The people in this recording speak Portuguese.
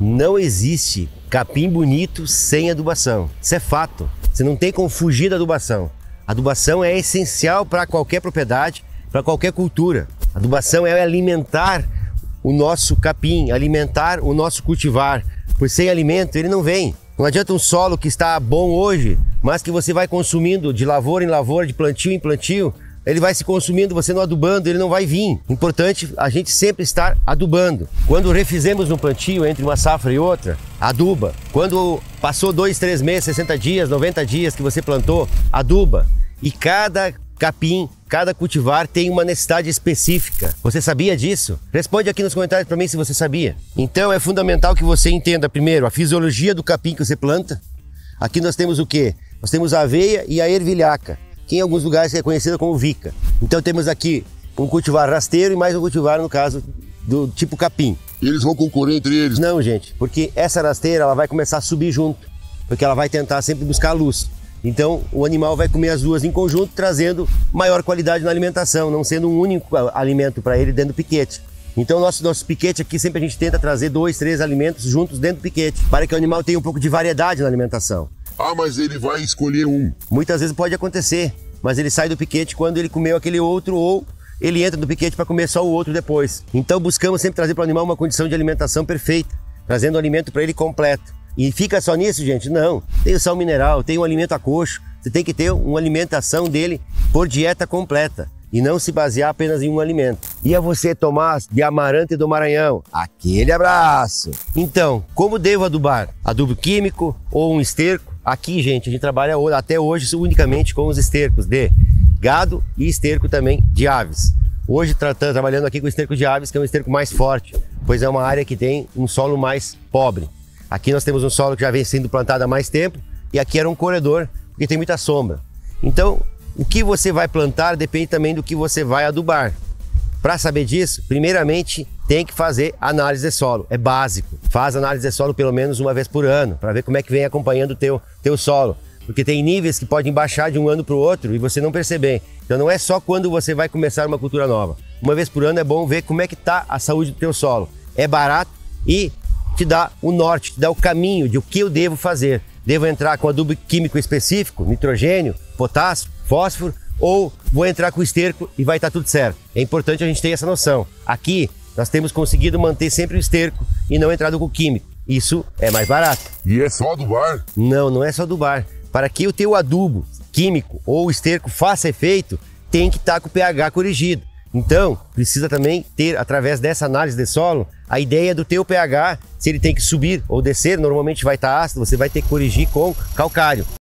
Não existe capim bonito sem adubação. Isso é fato. Você não tem como fugir da adubação. Adubação é essencial para qualquer propriedade, para qualquer cultura. Adubação é alimentar o nosso capim, alimentar o nosso cultivar. Por sem alimento ele não vem. Não adianta um solo que está bom hoje, mas que você vai consumindo de lavoura em lavoura, de plantio em plantio, ele vai se consumindo, você não adubando, ele não vai vir. Importante a gente sempre estar adubando. Quando refizemos um plantio entre uma safra e outra, aduba. Quando passou 2, 3 meses, 60 dias, 90 dias que você plantou, aduba. E cada capim, cada cultivar tem uma necessidade específica. Você sabia disso? Responde aqui nos comentários para mim se você sabia. Então é fundamental que você entenda primeiro a fisiologia do capim que você planta. Aqui nós temos o quê? Nós temos a aveia e a ervilhaca, que em alguns lugares é conhecida como vica. Então temos aqui um cultivar rasteiro e mais um cultivar, no caso, do tipo capim. Eles vão concorrer entre eles? Não, gente, porque essa rasteira ela vai começar a subir junto, porque ela vai tentar sempre buscar a luz. Então o animal vai comer as duas em conjunto, trazendo maior qualidade na alimentação, não sendo um único alimento para ele dentro do piquete. Então nosso piquete aqui sempre a gente tenta trazer 2, 3 alimentos juntos dentro do piquete, para que o animal tenha um pouco de variedade na alimentação. Ah, mas ele vai escolher um. Muitas vezes pode acontecer, mas ele sai do piquete quando ele comeu aquele outro, ou ele entra no piquete para comer só o outro depois. Então buscamos sempre trazer para o animal uma condição de alimentação perfeita, trazendo o alimento para ele completo. E fica só nisso, gente? Não. Tem o sal mineral, tem o alimento a coxo. Você tem que ter uma alimentação dele por dieta completa e não se basear apenas em um alimento. E a você, Tomás, de Amarante do Maranhão, aquele abraço! Então, como devo adubar? Adubo químico ou um esterco? Aqui, gente, a gente trabalha até hoje unicamente com os estercos de gado e esterco também de aves. Hoje trabalhando aqui com o esterco de aves, que é um esterco mais forte, pois é uma área que tem um solo mais pobre. Aqui nós temos um solo que já vem sendo plantado há mais tempo, e aqui era um corredor, porque tem muita sombra. Então, o que você vai plantar depende também do que você vai adubar. Para saber disso, primeiramente tem que fazer análise de solo, é básico. Faz análise de solo pelo menos uma vez por ano, para ver como é que vem acompanhando o teu solo. Porque tem níveis que podem baixar de um ano para o outro e você não perceber. Então não é só quando você vai começar uma cultura nova. Uma vez por ano é bom ver como é que está a saúde do teu solo. É barato e te dá o norte, te dá o caminho de o que eu devo fazer. Devo entrar com adubo químico específico, nitrogênio, potássio, fósforo, ou vou entrar com esterco e vai estar tudo certo. É importante a gente ter essa noção. Aqui nós temos conseguido manter sempre o esterco e não entrado com químico. Isso é mais barato. E é só adubar? Não, não é só adubar. Para que o teu adubo químico ou esterco faça efeito, tem que estar com o pH corrigido. Então, precisa também ter, através dessa análise de solo, a ideia do teu pH, se ele tem que subir ou descer, normalmente vai estar ácido, você vai ter que corrigir com calcário.